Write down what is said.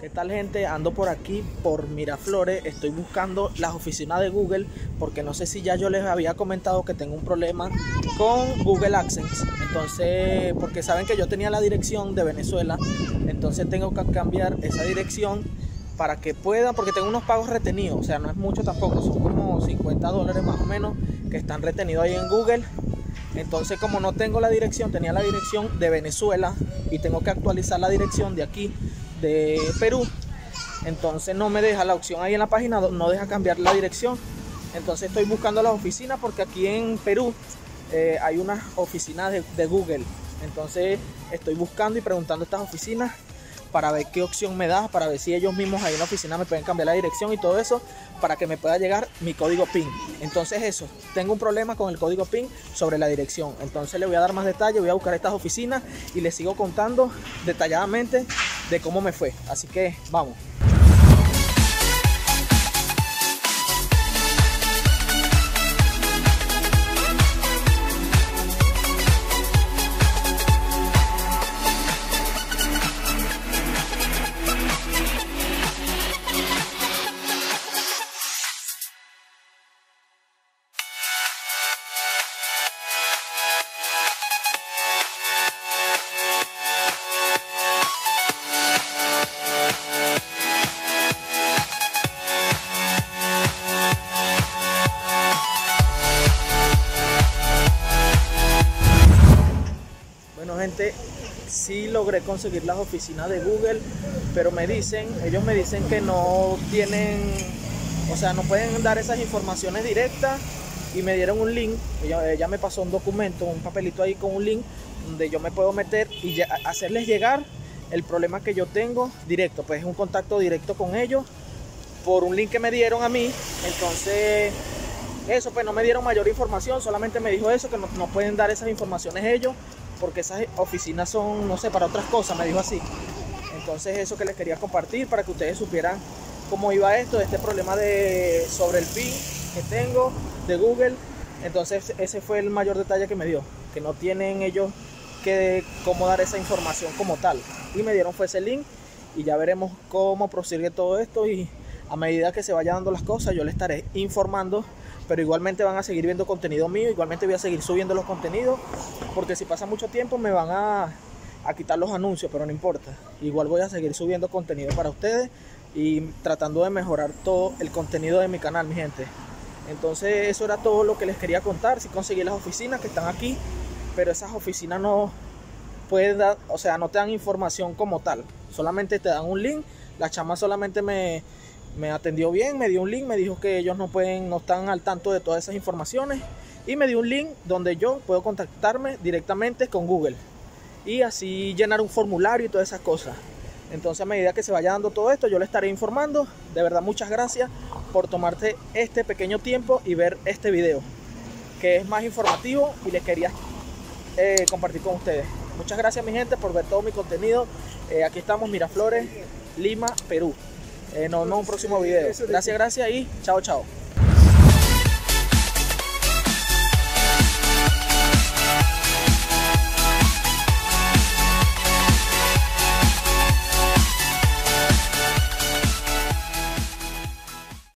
¿Qué tal, gente? Ando por aquí, por Miraflores. Estoy buscando las oficinas de Google porque no sé si ya yo les había comentado que tengo un problema con Google Adsense. Entonces, porque saben que yo tenía la dirección de Venezuela, entonces tengo que cambiar esa dirección para que pueda, porque tengo unos pagos retenidos. O sea, no es mucho tampoco, son como $50 más o menos que están retenidos ahí en Google. Entonces, como no tengo la dirección, tenía la dirección de Venezuela y tengo que actualizar la dirección de aquí, de Perú. Entonces no me deja la opción ahí en la página, no deja cambiar la dirección. Entonces estoy buscando las oficinas porque aquí en Perú hay unas oficinas de Google. Entonces estoy buscando y preguntando estas oficinas para ver qué opción me da, para ver si ellos mismos ahí en la oficina me pueden cambiar la dirección y todo eso, para que me pueda llegar mi código PIN. Entonces eso, tengo un problema con el código PIN sobre la dirección. Entonces le voy a dar más detalle, voy a buscar estas oficinas y les sigo contando detalladamente de cómo me fue. Así que vamos. Gente, sí logré conseguir las oficinas de Google, pero ellos me dicen que no tienen, o sea, no pueden dar esas informaciones directas, y me dieron un link. Ella me pasó un documento, un papelito ahí con un link donde yo me puedo meter y hacerles llegar el problema que yo tengo directo, pues es un contacto directo con ellos por un link que me dieron a mí. Entonces eso, pues no me dieron mayor información, solamente me dijo eso, que no pueden dar esas informaciones ellos porque esas oficinas son, no sé, para otras cosas, me dijo así. Entonces eso que les quería compartir para que ustedes supieran cómo iba esto, este problema de sobre el PIN que tengo de Google. Entonces ese fue el mayor detalle que me dio, que no tienen ellos que cómo dar esa información como tal. Y me dieron fue ese link y ya veremos cómo prosigue todo esto, y a medida que se vayan dando las cosas yo les estaré informando. Pero igualmente van a seguir viendo contenido mío, igualmente voy a seguir subiendo los contenidos, porque si pasa mucho tiempo me van a quitar los anuncios, pero no importa. Igual voy a seguir subiendo contenido para ustedes y tratando de mejorar todo el contenido de mi canal, mi gente. Entonces eso era todo lo que les quería contar. Sí conseguí las oficinas que están aquí, pero esas oficinas no pueden dar, o sea, no te dan información como tal. Solamente te dan un link. La chama solamente me atendió bien, me dio un link, me dijo que ellos no están al tanto de todas esas informaciones, y me dio un link donde yo puedo contactarme directamente con Google y así llenar un formulario y todas esas cosas. Entonces a medida que se vaya dando todo esto yo les estaré informando. De verdad, muchas gracias por tomarte este pequeño tiempo y ver este video, que es más informativo y les quería compartir con ustedes. Muchas gracias, mi gente, por ver todo mi contenido. Aquí estamos, Miraflores, Lima, Perú. Nos vemos en un próximo video. Gracias, gracias y chao, chao.